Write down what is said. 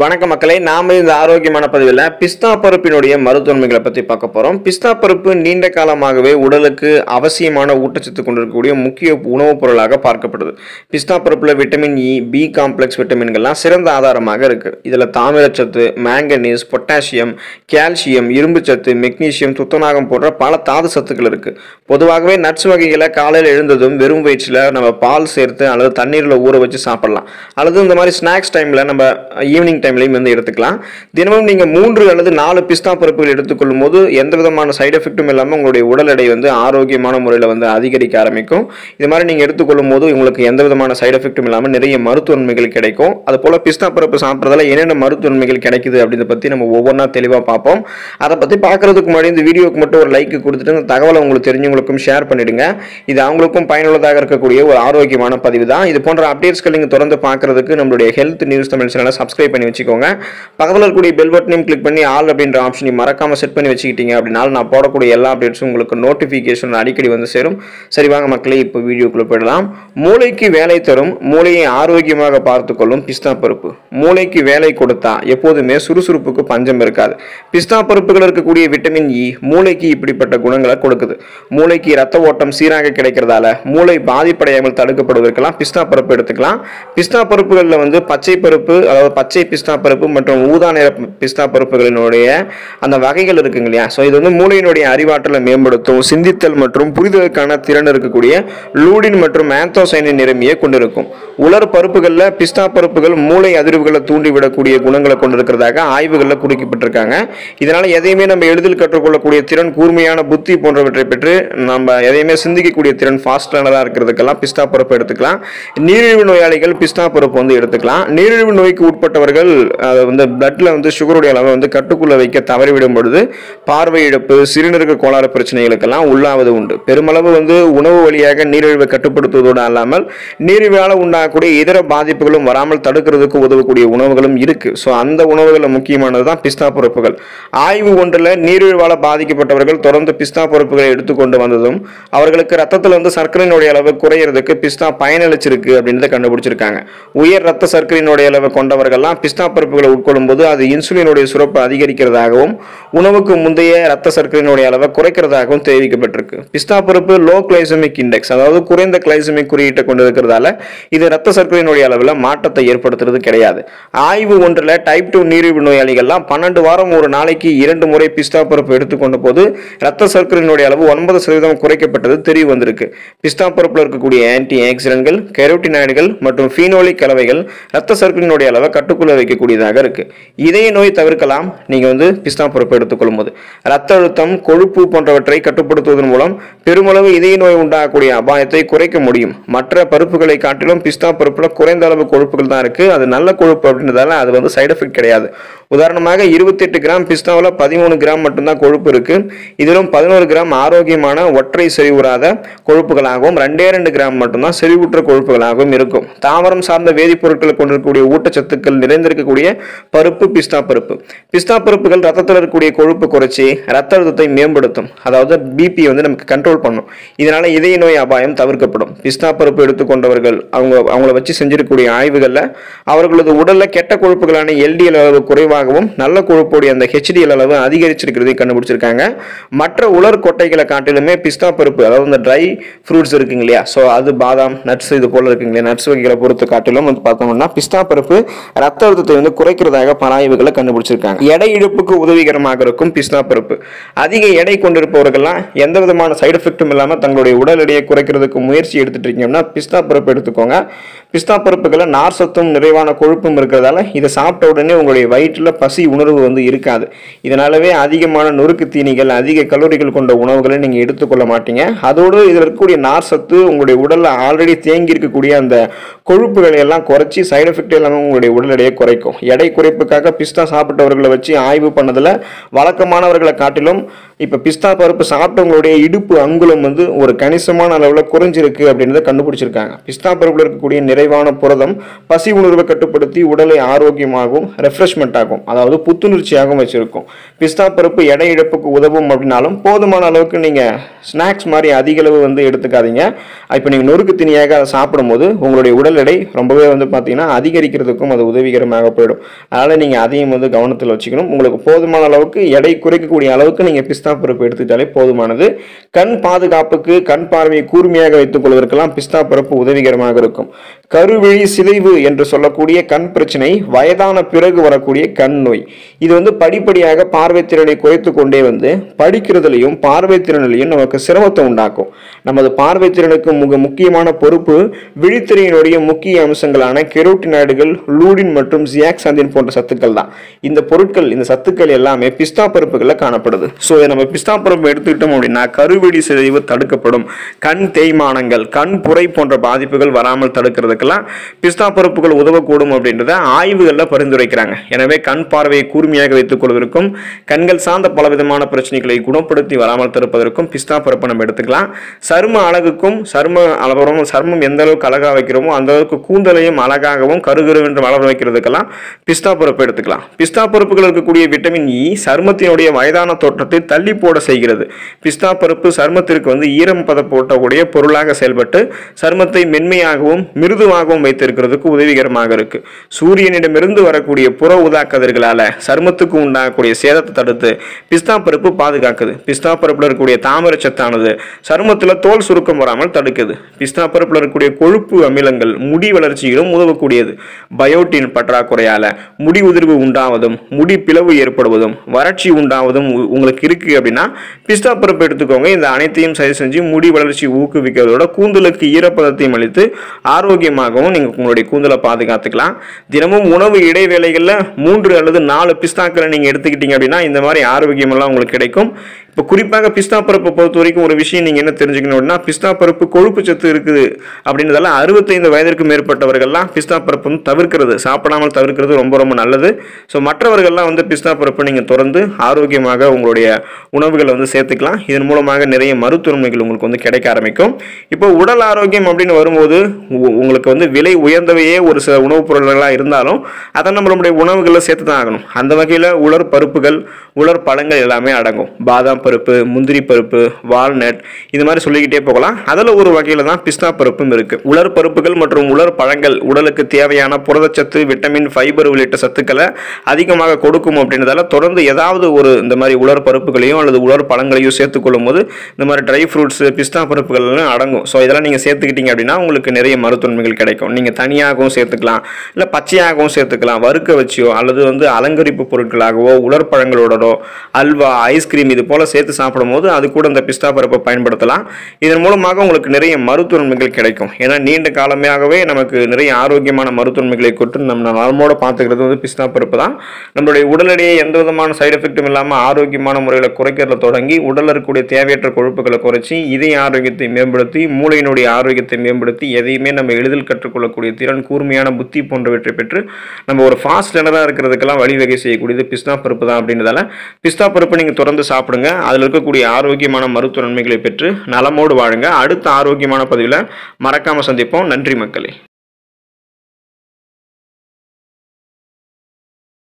வணக்கம் மக்களே, நாம இந்த ஆரோக்கியமான பதிவில் பிஸ்தா பருப்பினுடைய மருத்துவன்மைகளை பற்றி பார்க்க போகிறோம். பிஸ்தா பருப்பு நீண்ட காலமாகவே உடலுக்கு அவசியமான ஊட்டச்சத்து கொண்டிருக்கக்கூடிய முக்கிய உணவுப் பொருளாக பார்க்கப்படுது. பிஸ்தா பருப்பில் விட்டமின் இ, பி காம்ப்ளெக்ஸ் விட்டமின்கள்லாம் சிறந்த ஆதாரமாக இருக்குது. இதில் தாமிரச்சத்து, மேங்கனீஸ், பொட்டாசியம், கால்சியம், இரும்புச்சத்து, மெக்னீசியம், துத்தநாகம் போன்ற பல தாது சத்துக்கள் இருக்குது. பொதுவாகவே நட்ஸ் வகைகளை காலையில் எழுந்ததும் வெறும் வயிற்றில் நம்ம பால் சேர்த்து அல்லது தண்ணீரில் ஊற வச்சு சாப்பிடலாம். அல்லது இந்த மாதிரி ஸ்நாக்ஸ் டைமில் நம்ம ஈவினிங் டைம்லயும் வந்து எடுத்துக்கலாம். தினமும் நீங்க 3 அல்லது 4 பிஸ்தா பருப்புகள் எடுத்துக்கொள்ளும் போது எந்த விதமான சைடு எஃபெக்டும் இல்லாமல் உங்களுடைய உடல் எடை வந்து ஆரோக்கியமான முறையில் வந்து அதிகரிக்க ஆரம்பிக்கும். இது மாதிரி நீங்க எடுத்துக்கொள்ளும் போது உங்களுக்கு எந்த விதமான சைடு எஃபெக்டும் இல்லாமல் நிறைய மருத்துவ நன்மைகள் கிடைக்கும். அது போல பிஸ்தா பருப்பு சாப்பிட்றதால என்னென்ன மருத்துவ நன்மைகள் கிடைக்குது அப்படின்றத பத்தி நம்ம ஒவ்வொன்றா தெளிவாக பார்ப்போம். அதை பத்தி பார்க்கறதுக்கு முன்னாடி இந்த வீடியோக்கு மட்டும் ஒரு லைக் கொடுத்துட்டு இந்த தகவலை உங்களுக்கு தெரிஞ்சவங்களுக்கும் ஷேர் பண்ணிடுங்க. இது அவங்களுக்கும் பயனுள்ளதாக இருக்கக்கூடிய ஒரு ஆரோக்கியமான பதிவு தான். இது போன்ற அப்டேட்ஸ்கள் நீங்க தொடர்ந்து பார்க்கறதுக்கு நம்மளுடைய ஹெல்த் நியூஸ் தமிழ் சேனலை சப்ஸ்கிரைப் பண்ணி வச்சுக்கோங்க. பக்கத்தில் இருக்கக்கூடிய பெல் பட்டனையும் கிளிக் பண்ணி ஆல் அப்படின்ற ஆப்ஷனை மறக்காம செட் பண்ணி வச்சுக்கிட்டீங்க அப்படின்னா நான் போடக்கூடிய எல்லா அப்டேட்ஸும் உங்களுக்கு நோட்டிஃபிகேஷன் அடிக்கடி வந்து சேரும். சரி வாங்க மக்களே, இப்போ வீடியோக்குள்ள போயிடலாம். மூளைக்கு வேலை தரும், மூளையை ஆரோக்கியமாக பார்த்துக்கொள்ளும் பிஸ்தா பருப்பு. மூளைக்கு வேலை கொடுத்தா எப்போதுமே சுறுசுறுப்புக்கு பஞ்சம் இருக்காது. பிஸ்தா பருப்புகள் இருக்கக்கூடிய விட்டமின் இ மூளைக்கு இப்படிப்பட்ட குணங்களை கொடுக்குது. மூளைக்கு ரத்த ஓட்டம் சீராக கிடைக்கிறதால மூளை பாதிப்படையாமல் தடுக்கப்படுவதற்கெல்லாம் பிஸ்தா பருப்பு எடுத்துக்கலாம். பிஸ்தா பருப்புகளில் வந்து பச்சை பருப்பு, அதாவது பச்சை பிஸ்தா பருப்பு மற்றும் ஊதா நிற பிஸ்தா பருப்புகளினுடைய அந்த வகைகள் இருக்குங்க இல்லையா, ஸோ இது வந்து மூளையினுடைய அறிவாற்றலை மேம்படுத்தும். சிந்தித்தல் மற்றும் புரிதலுக்கான திறன் இருக்கக்கூடிய லூடின் மற்றும் ஆந்தோசைனின் நிரம்பிய கொண்டிருக்கும். உலர் பருப்புகளில் பிஸ்தா பருப்புகள் மூளை அதிர்வுகளை தூண்டிவிடக்கூடிய குணங்களை கொண்டிருக்கிறதாக ஆய்வுகளில் குறிக்கப்பட்டிருக்காங்க. இதனால் எதையுமே நம்ம எளிதில் கற்றுக்கொள்ளக்கூடிய திறன், கூர்மையான புத்தி போன்றவற்றை பெற்று நம்ம எதையுமே சிந்திக்கக்கூடிய திறன் ஃபாஸ்டானதாக இருக்கிறதுக்கெல்லாம் பிஸ்தா பருப்பு எடுத்துக்கலாம். நீரிழிவு நோயாளிகள் பிஸ்தா பருப்பு வந்து எடுத்துக்கலாம். நீரிழிவு நோய்க்கு உட்பட்ட சுகருடைய அளவை வந்து கட்டுக்குள்ள வைக்க தவறிவிடும் பொழுது பார்வை இழப்பு, சிறுநீரக கோளாறு பிரச்சனைகளுக்கெல்லாம் உள்ளாவது உண்டு. பெருமளவு வந்து உணவு வழியாக நீரிழிவை கட்டுப்படுத்துவதோடு அல்லாமல் நீரிழிவால் உண்டாகக்கூடிய இதர பாதிப்புகளும் வராமல் தடுக்கிறதுக்கு உதவக்கூடிய உணவுகளும் இருக்கு. ஸோ அந்த உணவுகளில் முக்கியமானது தான் பிஸ்தா பருப்புகள். ஆய்வு ஒன்றில் நீரிழிவால் பாதிக்கப்பட்டவர்கள் தொடர்ந்து பிஸ்தா பருப்புகளை எடுத்துக்கொண்டு வந்ததும் அவர்களுக்கு ரத்தத்தில் வந்து சர்க்கரையினுடைய அளவு குறையிறதுக்கு பிஸ்தா பயனளிச்சிருக்கு அப்படின்றத கண்டுபிடிச்சிருக்காங்க. உயர் ரத்த சர்க்கரையினுடைய அளவு கொண்டவர்கள் பிஸ்தா பருப்புகளை உட்கொள்ளும் போது அது இன்சுலினுடைய சுரப்பு அதிகரிக்கிறதாகவும் உணவுக்கு முந்தைய ரத்த சர்க்கரையினுடைய அளவை குறைக்கிறதாகவும் தெரிவிக்கப்பட்டிருக்கு. பிஸ்தா பருப்பு லோ கிளைசமிக் இண்டெக்ஸ், அதாவது குறைந்த கிளைசமிக் குறியீட்டை கொண்டிருக்கிறதால இது ரத்த சர்க்கரையினுடைய அளவில் மாற்றத்தை ஏற்படுத்துறது கிடையாது. ஆய்வு ஒன்றில் டைப் 2 நீரிழிவு நோயாளிகள்லாம் 12 வாரம் ஒரு நாளைக்கு 2 முறை பிஸ்தா பருப்பு எடுத்துக்கொண்ட போது ரத்த சர்க்கரையினுடைய அளவு 9% குறைக்கப்பட்டது தெரிய வந்திருக்கு. பிஸ்தா பருப்பில் இருக்கக்கூடிய ஆன்டி ஆக்சிடென்ட்கள், கெரோட்டினாய்டுகள் மற்றும் ஃபீனோலிக் கலவைகள் ரத்த சர்க்கரையினுடைய அளவை கட்டுக்குள்ள வைக்கக்கூடியதாக இருக்கு. இதய நோய் தவிர்க்கலாம். நீங்க வந்து பிஸ்தா பருப்பு எடுத்துக்கொள்ளும் போது ரத்த அழுத்தம், கொழுப்பு போன்றவற்றை கட்டுப்படுத்துவதன் மூலம் பெருமளவு இதய நோய் உண்டாகக்கூடிய அபாயத்தை குறைக்க முடியும். மற்ற பருப்புகளை காட்டிலும் பிஸ்தா பருப்புல குறைந்த அளவு கொழுப்புகள் தான் இருக்கு. அது நல்ல கொழுப்பு அப்படின்றதால அது வந்து சைடு எஃபெக்ட் கிடையாது. உதாரணமாக 28 கிராம் பிஸ்தாவில் 13 கிராம் மட்டும்தான் கொழுப்பு இருக்கு. இதிலும் 11 கிராம் ஆரோக்கியமான ஒற்றை செறிவுறாத கொழுப்புகளாகவும் 2 கிராம் மட்டும்தான் செறிவுற்ற கொழுப்புகளாகவும் இருக்கும். தாவரம் சார்ந்த வேதிப்பொருட்களை கொண்டிருக்கக்கூடிய ஊட்டச்சத்துக்கள் நிறைந்திருக்கக்கூடிய பருப்பு பிஸ்தா பருப்பு. பிஸ்தா பருப்புகள் ரத்தத்தில் இருக்கக்கூடிய கொழுப்பு குறைச்சி ரத்த அழுத்தத்தை மேம்படுத்தும், அதாவது பிபி வந்து நமக்கு கண்ட்ரோல் பண்ணும். இதனால இதய நோய் அபாயம் தவிர்க்கப்படும். பிஸ்தா பருப்பு எடுத்துக்கொண்டவர்கள் அவங்கள வச்சு செஞ்சிருக்கக்கூடிய ஆய்வுகளில் அவர்களது உடல்ல கெட்ட கொழுப்புகளான எல்டிஎல் அளவு குறைவாகவும் நல்ல கொழுப்புடைய அந்த ஹெச்டிஎல் அளவு அதிகரிச்சிருக்கிறதை கண்டுபிடிச்சிருக்காங்க. மற்ற உலர் கொட்டைகளை காட்டிலுமே பிஸ்தா பருப்பு, அதாவது இந்த ட்ரை ஃப்ரூட்ஸ் இருக்குங்க இல்லையா, ஸோ அது பாதாம், நட்ஸ் இது போல இருக்குங்க இல்லையா, நட்ஸ் வகைகளை பொறுத்து காட்டிலும் வந்து பார்த்தோம்னா பிஸ்தா பருப்பு ரத்த அழுத்தத்தை வந்து குறைக்கிறதாக பல ஆய்வுகளை கண்டுபிடிச்சிருக்காங்க. எடை இழப்புக்கு உதவிகரமாக இருக்கும் பிஸ்தா பருப்பு. அதிக எடை கொண்டிருப்பவர்கள்லாம் எந்த விதமான சைடு எஃபெக்டும் இல்லாமல் தங்களுடைய உடல் எடையை குறைக்கிறதுக்கு முயற்சி எடுத்துட்டு இருக்கீங்கன்னா பிஸ்தா பருப்பு எடுத்துக்கோங்க. பிஸ்தா பருப்புகளை நார்சத்தும் நிறைவான கொழுப்பும் இருக்கிறதால இதை சாப்பிட்ட உடனே உங்களுடைய வயிற்றில் பசி உணர்வு வந்து இருக்காது. இதனாலவே அதிகமான நொறுக்கு தீனிகள், அதிக கலோரிகள் கொண்ட உணவுகளை நீங்கள் எடுத்துக்கொள்ள மாட்டீங்க. அதோடு இதில் இருக்கக்கூடிய நார்சத்து உங்களுடைய உடலில் ஆல்ரெடி தேங்கி இருக்கக்கூடிய அந்த கொழுப்புகளை எல்லாம் குறைச்சி சைடு எஃபெக்ட் இல்லாமல் உங்களுடைய உடல் எடையை குறைக்கும். எடை குறைப்புக்காக பிஸ்தா சாப்பிட்டவர்களை வச்சு ஆய்வு பண்ணதில் வழக்கமானவர்களை காட்டிலும் இப்போ பிஸ்தா பருப்பு சாப்பிட்டவங்களுடைய இடுப்பு அங்குலம் வந்து ஒரு கணிசமான அளவில் குறைஞ்சிருக்கு அப்படின்றத கண்டுபிடிச்சிருக்காங்க. பிஸ்தா பருப்பில் இருக்கக்கூடிய நிறைவான புரதம் பசி உணர்வை கட்டுப்படுத்தி உடலை ஆரோக்கியமாகவும் ரெஃப்ரெஷ்மெண்ட் ஆகும், அதாவது புத்துணர்ச்சியாகவும் வச்சிருக்கும். பிஸ்தா பருப்பு எடை இழப்புக்கு உதவும் அப்படின்னாலும் போதுமான அளவுக்கு நீங்கள் ஸ்நாக்ஸ் மாதிரி அதிக அளவு வந்து எடுத்துக்காதீங்க. இப்போ நீங்கள் நொறுக்கு தினியாக அதை சாப்பிடும்போது உங்களுடைய உடல் எடை ரொம்பவே வந்து பார்த்தீங்கன்னா அதிகரிக்கிறதுக்கும் அது உதவிகரமாக ஆக போய்டும். அதனால் நீங்கள் அதையும் வந்து கவனத்தில் வச்சுக்கணும். உங்களுக்கு போதுமான அளவுக்கு எடை குறைக்கக்கூடிய அளவுக்கு நீங்கள் பிஸ்தா பருப்பு எடுத்துக்கிட்டாலே போதுமானது. கண் பாதுகாப்புக்கு கண் பார்வையை கூர்மையாக வைத்துக் கொள்வதற்கெல்லாம் பிஸ்தா பருப்பு உதவிகரமாக இருக்கும். கருவிழி சிதைவு என்று சொல்லக்கூடிய கண் பிரச்சனை வயதான பிறகு வரக்கூடிய கண் நோய் இது வந்து படிப்படியாக பார்வை திறனை குறைத்து கொண்டே வந்து படிக்கிறதுலையும் பார்வை திறனிலையும் நமக்கு சிரமத்தை உண்டாக்கும். நமது பார்வை திறனுக்கு மிக முக்கியமான பொறுப்பு விழித்திரையினுடைய முக்கிய அம்சங்களான கெரோட்டினாய்டுகள், லூடின் மற்றும் ஜியாக்சாந்தின் போன்ற சத்துக்கள் தான். இந்த பொருட்கள் இந்த சத்துக்கள் எல்லாமே பிஸ்தா பருப்புகளில் காணப்படுது. ஸோ நம்ம பிஸ்தா பருப்பு எடுத்துக்கிட்டோம் அப்படின்னா கருவிழி சிதைவு தடுக்கப்படும், கண் தேய்மானங்கள், கண் புரை போன்ற பாதிப்புகள் வராமல் தடுக்கிறதுக்கெல்லாம் பிஸ்தா பருப்புகள் உதவக்கூடும் அப்படின்றத ஆய்வுகளில் பரிந்துரைக்கிறாங்க. எனவே கண் பார்வையை கூர்மையாக வைத்துக் கொள்வதற்கும் கண்கள் சார்ந்த பலவிதமான பிரச்சனைகளை குணப்படுத்தி வராமல் தடுப்பதற்கும் பிஸ்தா பருப்பை நம்ம எடுத்துக்கலாம். சரும அழகுக்கும் சர்மம் எந்த அளவுக்கு அழகாக வைக்கிறோமோ அந்த அளவுக்கு கூந்தலையும் அழகாகவும் கருகருவென்று வளர வைக்கிறதுக்கெல்லாம் பிஸ்தா பருப்பு எடுத்துக்கலாம். பிஸ்தா பருப்புகள் இருக்கக்கூடிய விட்டமின் இ சருமத்தினுடைய வயதான தோற்றத்தை தள்ளி போட செய்கிறது. பிஸ்தா பருப்பு சருமத்திற்கு வந்து ஈரம் பதப்போட்டக்கூடிய பொருளாக செயல்பட்டு சருமத்தை மென்மையாகவும் மிருதுவாகவும் வைத்திருக்கிறதுக்கு உதவிகரமாக இருக்கு. சூரியனிடமிருந்து வரக்கூடிய புற ஊதா கதிர்களால சருமத்துக்கு உண்டாகக்கூடிய சேதத்தை தடுத்து பிஸ்தா பருப்பு பாதுகாக்குது. பிஸ்தா பருப்புல இருக்கக்கூடிய தாமிர சத்தானது சருமத்தில் தோல் சுருக்கம் வராமல் தடுக்குது. பிஸ்தா பருப்புல இருக்கக்கூடிய கொழுப்பு அமிலங்கள் முடி வளர்ச்சியிலும் உதவக்கூடியது. பயோட்டின் பற்றாக்குறையால முடி உதிர்வு உண்டாவதும் முடி பிளவு ஏற்படுவதும் வறட்சி உண்டாவதும் உங்களுக்கு இருக்கு அப்படின்னா பிஸ்தா பருப்பு எடுத்துக்கோங்க. இந்த அனைத்தையும் சரி செஞ்சு முடி வளர்ச்சி ஊக்குவிக்கிறதோட கூந்தலுக்கு ஈரப்பதத்தையும் அளித்து ஆரோக்கியமாகவும் நீங்கள் உங்களுடைய கூந்தலை பாதுகாத்துக்கலாம். தினமும் உணவு இடைவேளைகளில் 3 அல்லது 4 பிஸ்தாக்களை நீங்கள் எடுத்துக்கிட்டீங்க அப்படின்னா இந்த மாதிரி ஆரோக்கியமெல்லாம் உங்களுக்கு கிடைக்கும். இப்போ குறிப்பாக பிஸ்தா பருப்பை பொறுத்த வரைக்கும் ஒரு விஷயம் நீங்கள் என்ன தெரிஞ்சுக்கணும் அப்படின்னா பிஸ்தா பருப்பு கொழுப்பு சத்து இருக்குது அப்படின்றதால 65 வயதிற்கு மேற்பட்டவர்கள்லாம் பிஸ்தா பருப்பு வந்து தவிர்க்கிறது, சாப்பிடாமல் தவிர்க்கிறது ரொம்ப நல்லது. ஸோ மற்றவர்கள்லாம் வந்து பிஸ்தா பருப்பை நீங்கள் தொடர்ந்து ஆரோக்கியமாக உங்களுடைய உணவுகளை வந்து சேர்த்துக்கலாம். இதன் மூலமாக நிறைய மருத்துவமைகள் உங்களுக்கு வந்து கிடைக்க ஆரம்பிக்கும். இப்போ உடல் ஆரோக்கியம் அப்படின்னு வரும்போது உங்களுக்கு வந்து விலை உயர்ந்தவையே ஒரு சில உணவுப் பொருள்களாக இருந்தாலும் அதை நம்ம நம்மளுடைய உணவுகளில் சேர்த்து தான் ஆகணும். அந்த வகையில் உலர் பருப்புகள், உலர் பழங்கள் எல்லாமே அடங்கும். பாதாம் பருப்பு, முந்திரி பருப்பு, வால்நட், இது மாதிரி சொல்லிக்கிட்டே போகலாம். அதில் ஒரு வகையில் தான் பிஸ்தா பருப்பும் இருக்குது. உலர் பருப்புகள் மற்றும் உலர் பழங்கள் உடலுக்கு தேவையான புரதச்சத்து, விட்டமின், ஃபைபர் உள்ளிட்ட சத்துக்களை அதிகமாக கொடுக்கும் அப்படின்றதால தொடர்ந்து ஏதாவது ஒரு இந்த மாதிரி உலர் பருப்புகளையும் அல்லது உலர் பழங்களையும் சேர்த்துக்கொள்ளும் போது இந்த மாதிரி ட்ரை ஃப்ரூட்ஸ், பிஸ்தா பருப்புகள்லாம் அடங்கும். ஸோ இதெல்லாம் நீங்கள் சேர்த்துக்கிட்டீங்க அப்படின்னா உங்களுக்கு நிறைய மருத்துவமைகள் கிடைக்கும். நீங்கள் தனியாகவும் சேர்த்துக்கலாம், இல்லை பச்சையாகவும் சேர்த்துக்கலாம், வறுக்க வச்சியோ அல்லது வந்து அலங்கரிப்பு பொருட்களாகவோ உலர்பழங்களோடோ அல்வா, ஐஸ்கிரீம் இது போல சேர்த்து சாப்பிடும் போது அது கூட இந்த பிஸ்தா பருப்பை பயன்படுத்தலாம். இதன் மூலமாக உங்களுக்கு நிறைய மருத்துவ நன்மைகள் கிடைக்கும். ஏன்னா நீண்ட காலமாகவே நமக்கு நிறைய ஆரோக்கியமான மருத்துவ நன்மைகளை கொண்டு நம்ம நலமோடு பார்த்துக்கிறது வந்து பிஸ்தா பருப்பு தான். நம்மளுடைய உடலடையே எந்த விதமான சைடு எஃபெக்டும் இல்லாமல் ஆரோக்கியமான முறையில் குறைக்கிறத தொடங்கி உடலில் இருக்கக்கூடிய தேவையற்ற கொழுப்புகளை குறைச்சி இதய ஆரோக்கியத்தை மேம்படுத்தி மூளையினுடைய ஆரோக்கியத்தை மேம்படுத்தி எதையுமே நம்ம எளிதில் கற்றுக்கொள்ளக்கூடிய திறன், கூர்மையான புத்தி போன்றவற்றை பெற்று நம்ம ஒரு ஃபாஸ்ட் லெர்னராக இருக்கிறதுக்கெல்லாம் வழிவகை செய்யக்கூடியது பிஸ்தா பருப்பு தான். அப்படின்றதால பிஸ்தா பருப்பை நீங்கள் தொடர்ந்து சாப்பிடுங்க. அதில் இருக்கக்கூடிய ஆரோக்கியமான மருத்துவ நன்மைகளை பெற்று நலமோடு வாழுங்க. அடுத்த ஆரோக்கியமான பதிவில் மறக்காமல் சந்திப்போம். நன்றி மக்களே.